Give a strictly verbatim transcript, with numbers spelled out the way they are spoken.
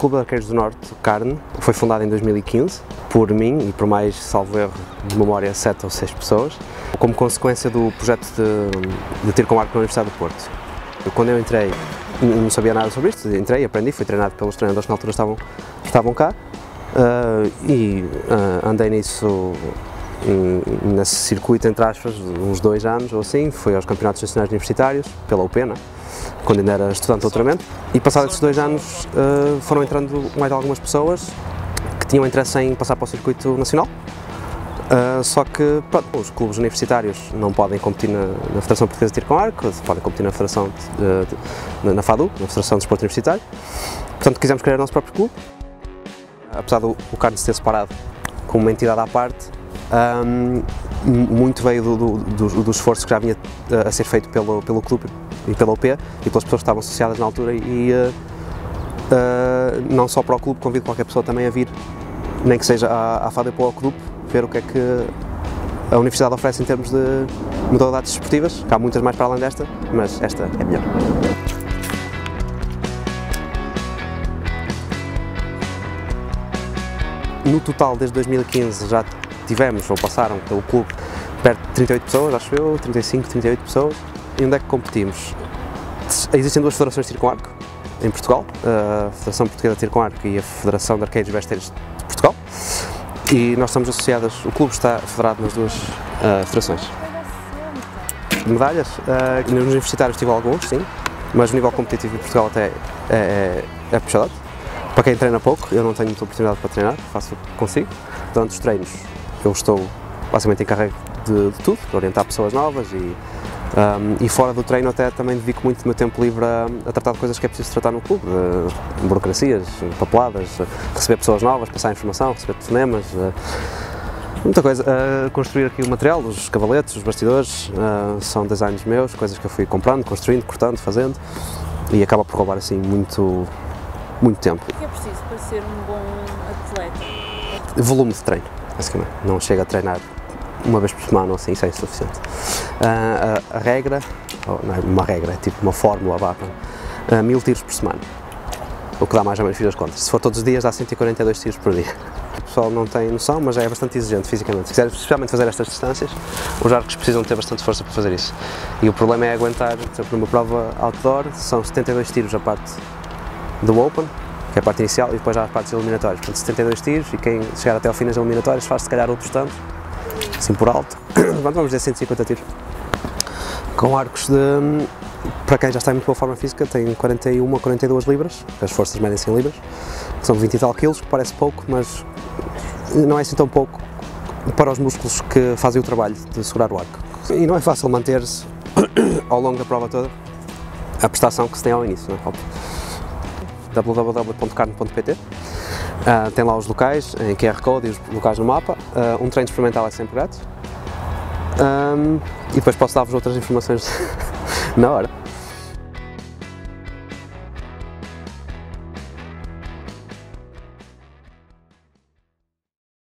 Clube de Arqueiros do Norte, o CARN, foi fundado em dois mil e quinze por mim e por mais, salvo erro, de memória, sete ou seis pessoas, como consequência do projeto de, de tiro com arco na Universidade do Porto. Eu, quando eu entrei, não sabia nada sobre isto, entrei, aprendi, fui treinado pelos treinadores que na altura estavam, estavam cá uh, e uh, andei nisso, em, nesse circuito, entre aspas, uns dois anos ou assim. Fui aos campeonatos nacionais universitários, pela UPENA, quando ainda era estudante de doutoramento, e passados esses dois anos uh, foram entrando mais algumas pessoas que tinham interesse em passar para o circuito nacional. Uh, só que pronto, os clubes universitários não podem competir na, na Federação Portuguesa de Tiro com Arco, podem competir na Federação de, de, na FADU, na Federação de Desporto Universitário. Portanto, quisemos criar o nosso próprio clube. Apesar do o CARN se ter separado como uma entidade à parte, um, muito veio do, do, do, do esforço que já vinha a ser feito pelo, pelo clube e pela U P E e pelas pessoas que estavam associadas na altura, e uh, uh, não só para o clube, convido qualquer pessoa também a vir, nem que seja à, à FADU ou ao clube, ver o que é que a Universidade oferece em termos de modalidades desportivas, que há muitas mais para além desta, mas esta é melhor. No total, desde dois mil e quinze, já tivemos, ou passaram pelo clube, perto de trinta e oito pessoas, acho eu, trinta e cinco, trinta e oito pessoas. E onde é que competimos? Existem duas federações de tiro com arco em Portugal, a Federação Portuguesa de Tiro com Arco e a Federação de Arqueiros e Besteiros de Portugal. E nós estamos associados, o clube está federado nas duas uh, federações. Medalhas? Uh, nos universitários tive alguns, sim, mas o nível competitivo em Portugal até é, é, é puxado. Para quem treina pouco, eu não tenho muita oportunidade para treinar, faço o que consigo. Durante os treinos eu estou basicamente encarregue de, de tudo, de orientar pessoas novas e, um, e fora do treino até também dedico muito do meu tempo livre a, a tratar de coisas que é preciso tratar no clube, de, de burocracias, papeladas, receber pessoas novas, passar informação, receber telefonemas, uh, muita coisa. Uh, construir aqui o material, os cavaletes, os bastidores, uh, são designs meus, coisas que eu fui comprando, construindo, cortando, fazendo, e acaba por roubar assim muito, muito tempo. O que é preciso para ser um bom atleta? Volume de treino, basicamente. Não chega a treinar uma vez por semana, assim, isso é insuficiente. Uh, a, a regra, ou, não é uma regra, é tipo uma fórmula, uh, mil tiros por semana, o que dá mais ou menos, fiz as contas. Se for todos os dias, dá cento e quarenta e dois tiros por dia. O pessoal não tem noção, mas é bastante exigente fisicamente. Se quiser especialmente fazer estas distâncias, os arcos precisam ter bastante força para fazer isso. E o problema é aguentar, por exemplo, numa prova outdoor, são setenta e dois tiros a parte do open, que é a parte inicial, e depois há as partes eliminatórias. Portanto, setenta e dois tiros, e quem chegar até ao fim das eliminatórias faz, se calhar, outros tantos, assim por alto. Vamos dizer cento e cinquenta tiros. Com arcos de, para quem já está em muito boa forma física, tem quarenta e uma a quarenta e duas libras, as forças medem-se em libras, são vinte e tal quilos, que parece pouco, mas não é assim tão pouco para os músculos que fazem o trabalho de segurar o arco. E não é fácil manter-se ao longo da prova toda a prestação que se tem ao início, não é? w w w ponto carne ponto p t uh, tem lá os locais em Q R Code e os locais no mapa. Uh, um treino experimental é sempre grátis, um, e depois posso dar-vos outras informações na hora.